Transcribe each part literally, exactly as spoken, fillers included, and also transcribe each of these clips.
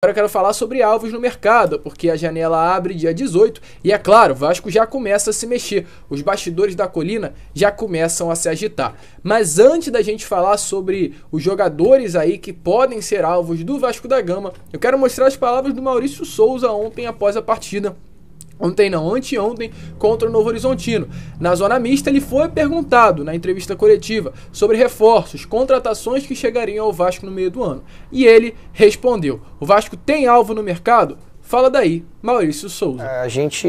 Agora eu quero falar sobre alvos no mercado, porque a janela abre dia dezoito e, é claro, o Vasco já começa a se mexer. Os bastidores da colina já começam a se agitar. Mas antes da gente falar sobre os jogadores aí que podem ser alvos do Vasco da Gama, eu quero mostrar as palavras do Maurício Souza ontem após a partida. Ontem não, anteontem, contra o Novo Horizontino. Na zona mista, ele foi perguntado na entrevista coletiva sobre reforços, contratações que chegariam ao Vasco no meio do ano. E ele respondeu: o Vasco tem alvo no mercado? Fala daí, Maurício Souza. A gente,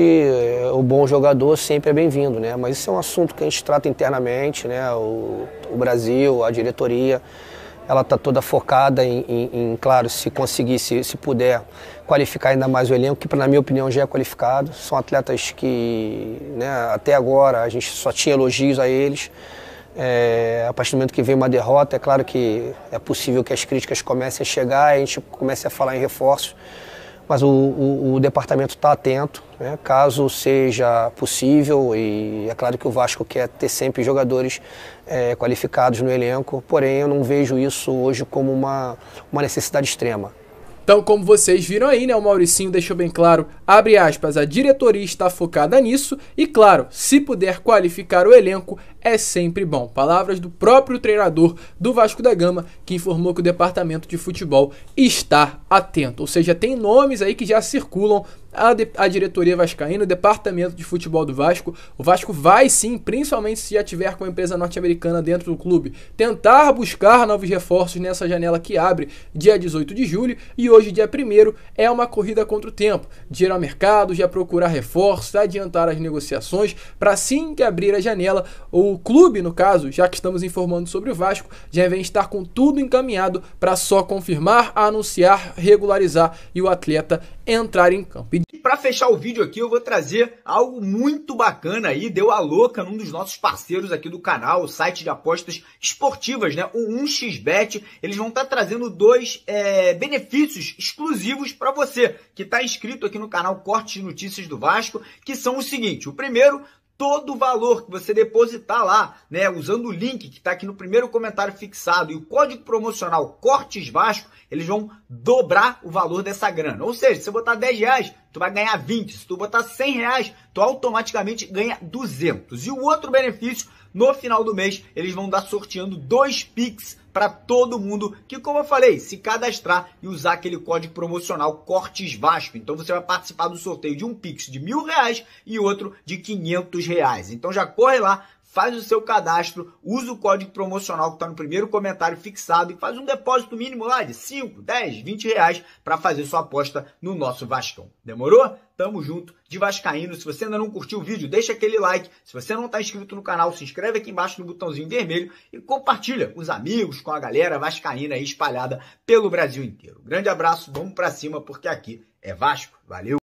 o bom jogador sempre é bem-vindo, né? Mas isso é um assunto que a gente trata internamente, né? O, o Brasil, a diretoria, ela está toda focada em, em, em, claro, se conseguir, se, se puder, qualificar ainda mais o elenco, que na minha opinião já é qualificado. São atletas que, né, até agora a gente só tinha elogios a eles. É, a partir do momento que vem uma derrota, é claro que é possível que as críticas comecem a chegar, a gente comece a falar em reforços, mas o, o, o departamento está atento, né, caso seja possível, e é claro que o Vasco quer ter sempre jogadores é, qualificados no elenco, porém eu não vejo isso hoje como uma, uma necessidade extrema. Então, como vocês viram aí, né, o Mauricinho deixou bem claro, abre aspas, a diretoria está focada nisso e, claro, se puder qualificar o elenco, é sempre bom. Palavras do próprio treinador do Vasco da Gama, que informou que o departamento de futebol está atento. Ou seja, tem nomes aí que já circulam, a, de, a diretoria vascaína, o departamento de futebol do Vasco. O Vasco vai sim, principalmente se já tiver com a empresa norte-americana dentro do clube, tentar buscar novos reforços nessa janela que abre dia dezoito de julho e hoje. Hoje, dia primeiro, é uma corrida contra o tempo, de ir ao mercado, já procurar reforços, adiantar as negociações, para assim que abrir a janela, o clube, no caso, já que estamos informando sobre o Vasco, já vem estar com tudo encaminhado para só confirmar, anunciar, regularizar e o atleta entrar em campo. E para fechar o vídeo aqui, eu vou trazer algo muito bacana aí, deu a louca num dos nossos parceiros aqui do canal, o site de apostas esportivas, né? O um x bet, eles vão estar trazendo dois é, benefícios exclusivos para você que está inscrito aqui no canal Cortes de Notícias do Vasco, que são o seguinte: o primeiro, todo o valor que você depositar lá, né, usando o link que está aqui no primeiro comentário fixado e o código promocional Cortes Vasco, eles vão dobrar o valor dessa grana. Ou seja, se você botar dez reais, tu vai ganhar vinte. Se tu botar cem reais, tu automaticamente ganha duzentos. E o outro benefício, no final do mês, eles vão dar sorteando dois Pix para todo mundo que, como eu falei, se cadastrar e usar aquele código promocional Cortes Vasco. Então você vai participar do sorteio de um Pix de mil reais e outro de quinhentos reais. Então já corre lá, faz o seu cadastro, usa o código promocional que está no primeiro comentário fixado e faz um depósito mínimo lá de cinco, dez, vinte reais para fazer sua aposta no nosso Vascão. Demorou? Tamo junto de vascaíno. Se você ainda não curtiu o vídeo, deixa aquele like. Se você não está inscrito no canal, se inscreve aqui embaixo no botãozinho vermelho e compartilha com os amigos, com a galera vascaína aí espalhada pelo Brasil inteiro. Grande abraço, vamos para cima porque aqui é Vasco. Valeu!